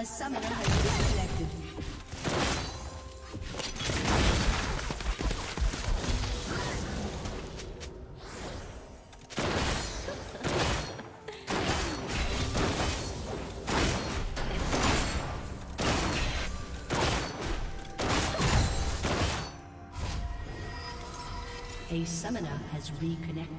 A summoner has disconnected. A summoner has reconnected.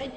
Red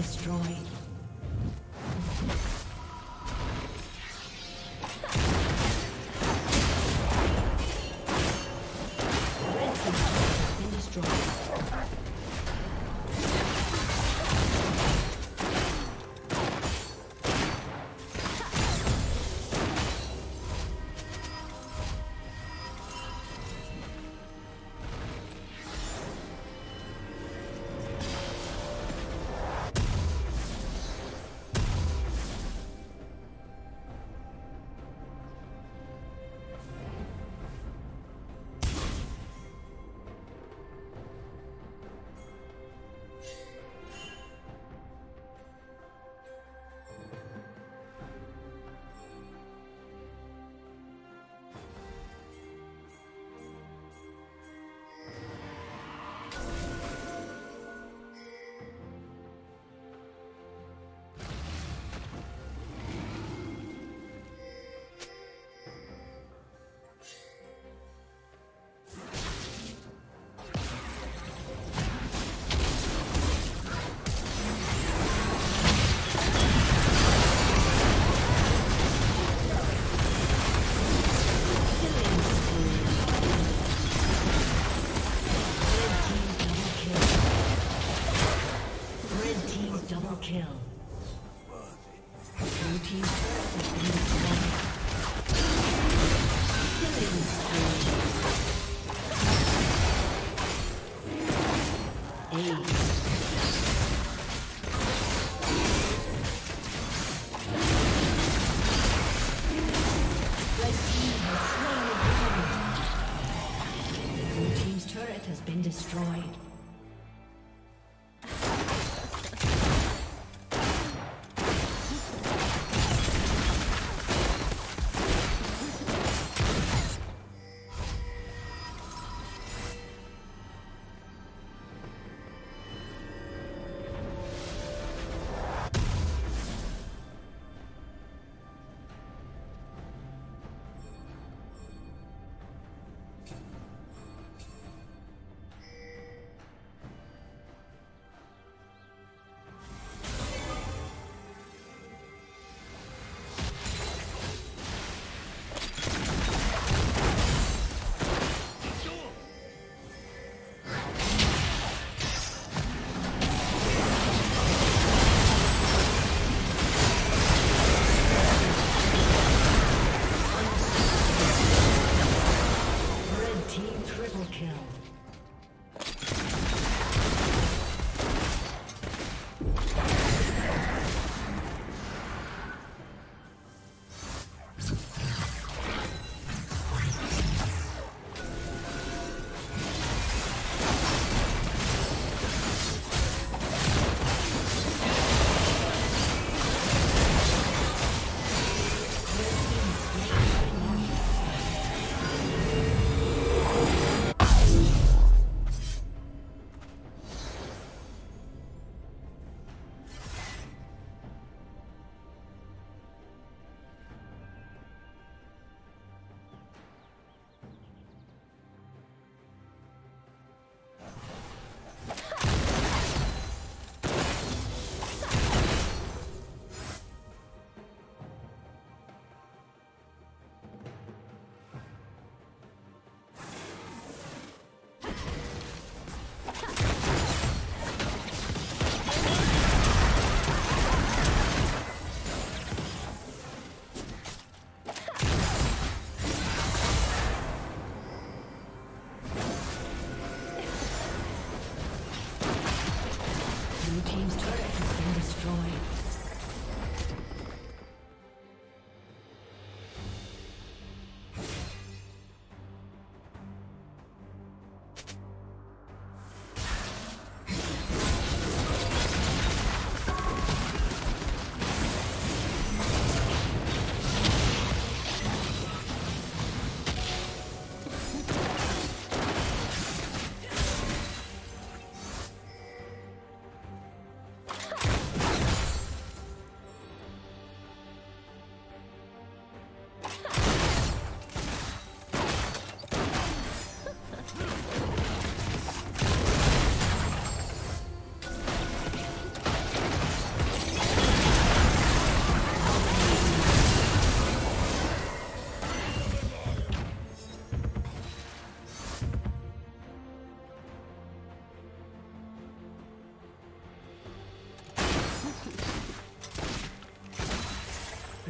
Destroyed. Destroyed.